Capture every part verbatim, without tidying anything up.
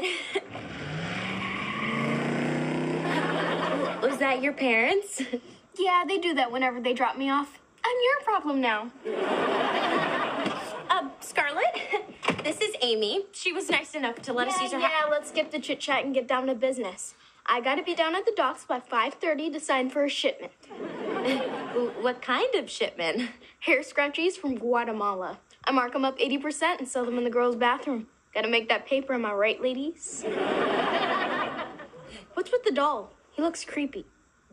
good. Was that your parents? Yeah, they do that whenever they drop me off. I'm your problem now. uh, Scarlett, this is Amy. She was nice enough to let yeah, us use her house. Yeah, let's skip the chit-chat and get down to business. I gotta be down at the docks by five thirty to sign for a shipment. What kind of shipment? Hair scrunchies from Guatemala. I mark them up eighty percent and sell them in the girls' bathroom. Gotta make that paper, am I right, ladies? What's with the doll? He looks creepy.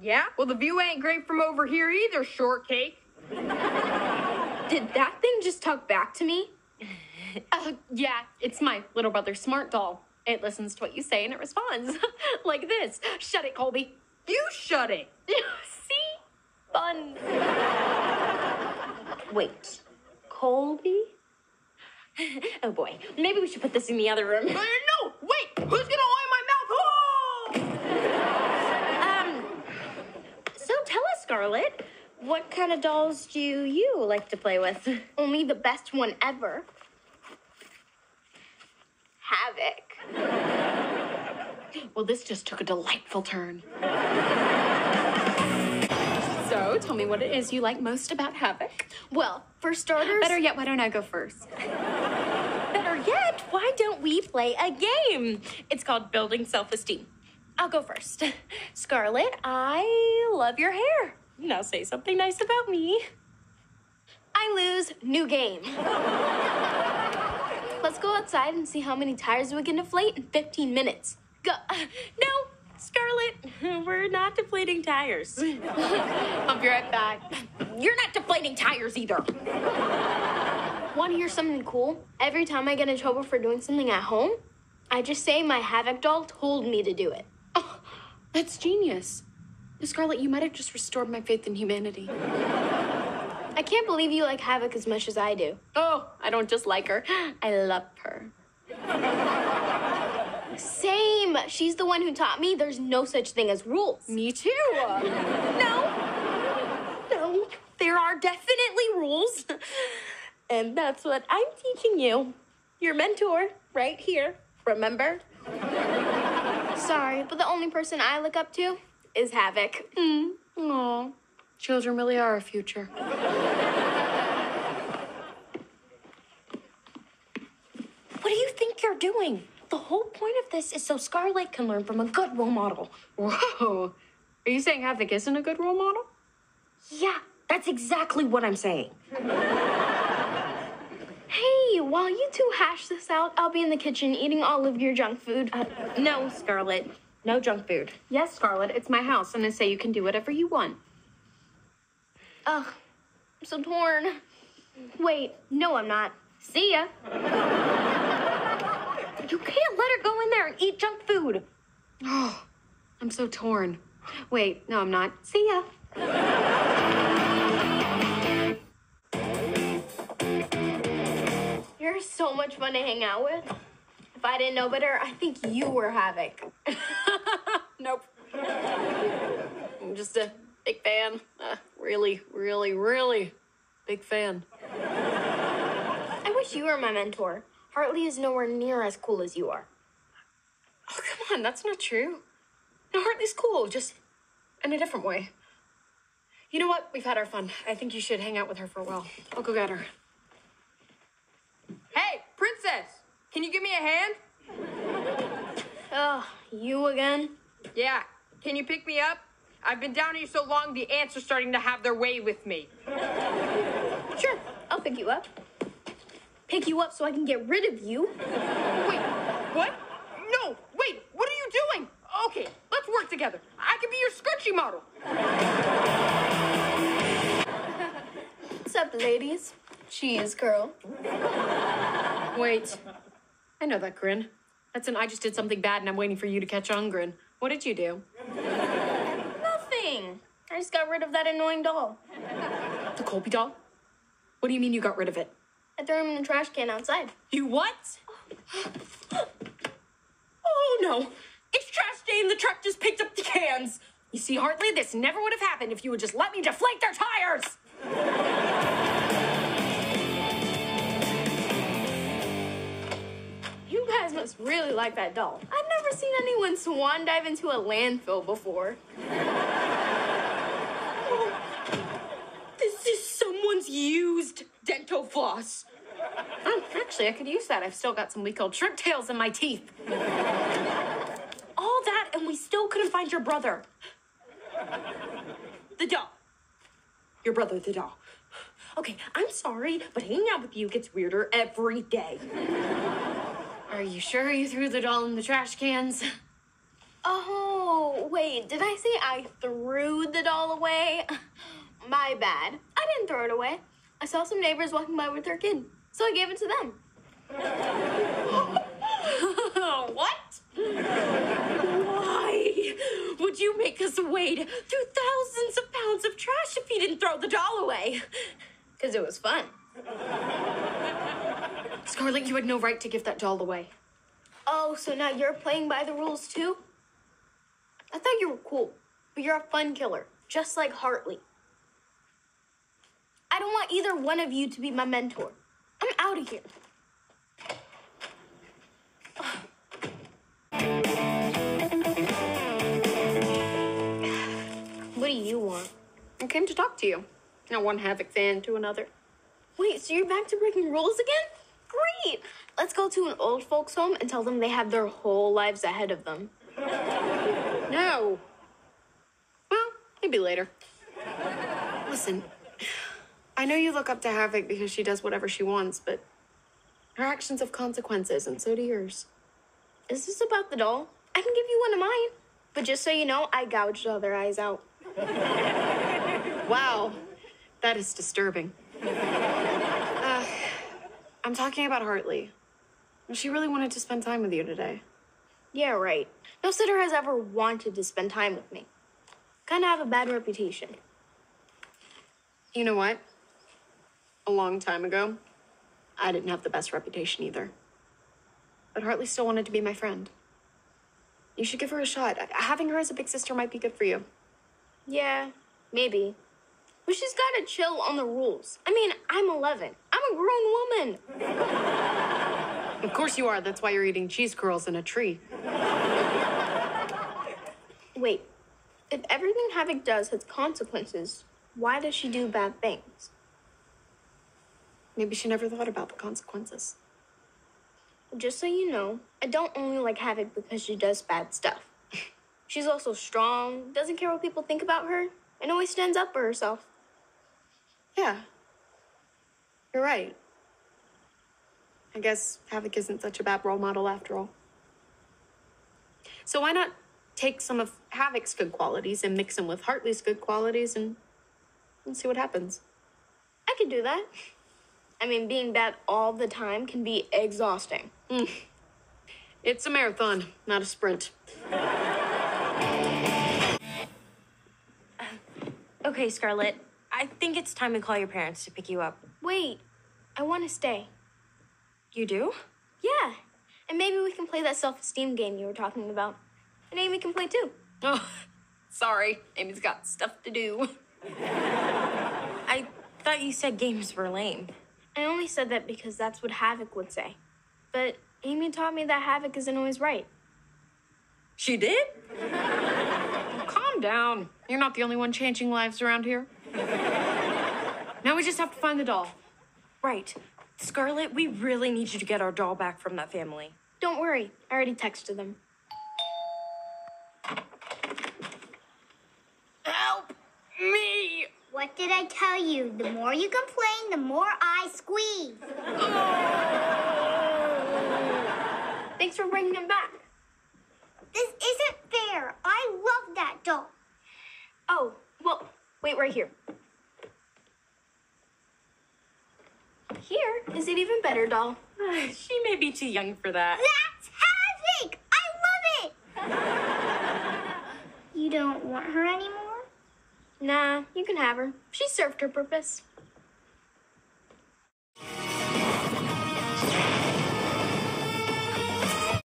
Yeah? Well, the view ain't great from over here either, shortcake. Did that thing just talk back to me? Uh, yeah, it's my little brother's smart doll. It listens to what you say and it responds. Like this. Shut it, Colby. You shut it. See? Fun. Wait. Colby? Oh, boy. Maybe we should put this in the other room. Uh, no! Wait! Who's gonna oil my mouth? Oh! Um, so tell us, Scarlett, what kind of dolls do you like to play with? Only the best one ever. Havoc. Well, this just took a delightful turn. So, tell me what it is you like most about Havoc. Well, for starters... Better yet, why don't I go first? Better yet, why don't we play a game? It's called Building Self-Esteem. I'll go first. Scarlett, I love your hair. Now say something nice about me. I lose. New game. Let's go outside and see how many tires we can deflate in fifteen minutes. Go. No. Scarlett, we're not deflating tires. I'll be right back. You're not deflating tires either. Want to hear something cool? Every time I get in trouble for doing something at home, I just say my Havoc doll told me to do it. Oh, that's genius. Scarlett, you might have just restored my faith in humanity. I can't believe you like Havoc as much as I do. Oh, I don't just like her. I love her. Same. She's the one who taught me there's no such thing as rules. Me too. No. No. There are definitely rules. And that's what I'm teaching you. Your mentor, right here. Remember? Sorry, but the only person I look up to is Havoc. Mm. Aw. Children really are our future. What do you think you're doing? The whole point of this is so Scarlett can learn from a good role model. Whoa. Are you saying Havoc isn't a good role model? Yeah, that's exactly what I'm saying. Hey, while you two hash this out, I'll be in the kitchen eating all of your junk food. Uh, no, Scarlett. No junk food. Yes, Scarlett, it's my house, and I say you can do whatever you want. Ugh, I'm so torn. Wait, no, I'm not. See ya. You can't let her go in there and eat junk food. Oh, I'm so torn. Wait, no, I'm not. See ya. You're so much fun to hang out with. If I didn't know better, I think you were Havoc. Nope. I'm just a big fan. Uh, really, really, really big fan. I wish you were my mentor. Hartley is nowhere near as cool as you are. Oh, come on, that's not true. No, Hartley's cool, just in a different way. You know what? We've had our fun. I think you should hang out with her for a while. I'll go get her. Hey, princess! Can you give me a hand? Oh, you again? Yeah. Can you pick me up? I've been down here so long, the ants are starting to have their way with me. Sure, I'll pick you up. Pick you up so I can get rid of you. Wait, what? No, wait, what are you doing? Okay, let's work together. I can be your scrunchie model. What's up, ladies? Cheese, girl. Wait, I know that grin. That's an I just did something bad and I'm waiting for you to catch on grin. What did you do? Nothing. I just got rid of that annoying doll. The Colby doll? What do you mean you got rid of it? I threw him in the trash can outside. You what? Oh, no. It's trash day and the truck just picked up the cans. You see, Hartley, this never would have happened if you would just let me deflate their tires. You guys must really like that doll. I've never seen anyone swan dive into a landfill before. Oh, this is someone's used dental floss. Um, actually, I could use that. I've still got some week old shrimp tails in my teeth. All that, and we still couldn't find your brother. The doll. Your brother, the doll. Okay, I'm sorry, but hanging out with you gets weirder every day. Are you sure you threw the doll in the trash cans? Oh, wait, did I say I threw the doll away? My bad. I didn't throw it away. I saw some neighbors walking by with their kid, so I gave it to them. What? Why would you make us wade through thousands of pounds of trash if you didn't throw the doll away? Because it was fun. Scarlett, you had no right to give that doll away. Oh, so now you're playing by the rules too? I thought you were cool, but you're a fun killer, just like Hartley. I don't want either one of you to be my mentor. I'm out of here. What do you want? I came to talk to you. Not one Havoc fan to another. Wait, so you're back to breaking rules again? Great! Let's go to an old folks' home and tell them they have their whole lives ahead of them. No. Well, maybe later. Listen, I know you look up to Havoc because she does whatever she wants, but her actions have consequences, and so do yours. Is this about the doll? I can give you one of mine. But just so you know, I gouged all their eyes out. Wow. That is disturbing. Uh, I'm talking about Hartley. She really wanted to spend time with you today. Yeah, right. No sitter has ever wanted to spend time with me. Kind of have a bad reputation. You know what? A long time ago, I didn't have the best reputation either. But Hartley still wanted to be my friend. You should give her a shot. Having her as a big sister might be good for you. Yeah, maybe. But she's gotta chill on the rules. I mean, I'm eleven. I'm a grown woman. Of course you are. That's why you're eating cheese curls in a tree. Wait, if everything Havoc does has consequences, why does she do bad things? Maybe she never thought about the consequences. Just so you know, I don't only like Havoc because she does bad stuff. She's also strong, doesn't care what people think about her, and always stands up for herself. Yeah. You're right. I guess Havoc isn't such a bad role model after all. So why not take some of Havoc's good qualities and mix them with Hartley's good qualities and, and see what happens? I could do that. I mean, being bad all the time can be exhausting. Mm. It's a marathon, not a sprint. uh, okay, Scarlett, I think it's time to call your parents to pick you up. Wait, I want to stay. You do? Yeah, and maybe we can play that self-esteem game you were talking about. And Amy can play too. Oh, sorry, Amy's got stuff to do. I thought you said games were lame. I only said that because that's what Havoc would say. But Amy taught me that Havoc isn't always right. She did? Calm down. You're not the only one changing lives around here. Now we just have to find the doll. Right. Scarlett, we really need you to get our doll back from that family. Don't worry. I already texted them. Help me! What did I tell you? The more you complain, the more I squeeze. Oh. Thanks for bringing him back. This isn't fair. I love that doll. Oh, well, wait right here. Here is an even better doll. Uh, she may be too young for that. That's Havoc! I love it! You don't want her anymore? Nah, you can have her. She served her purpose.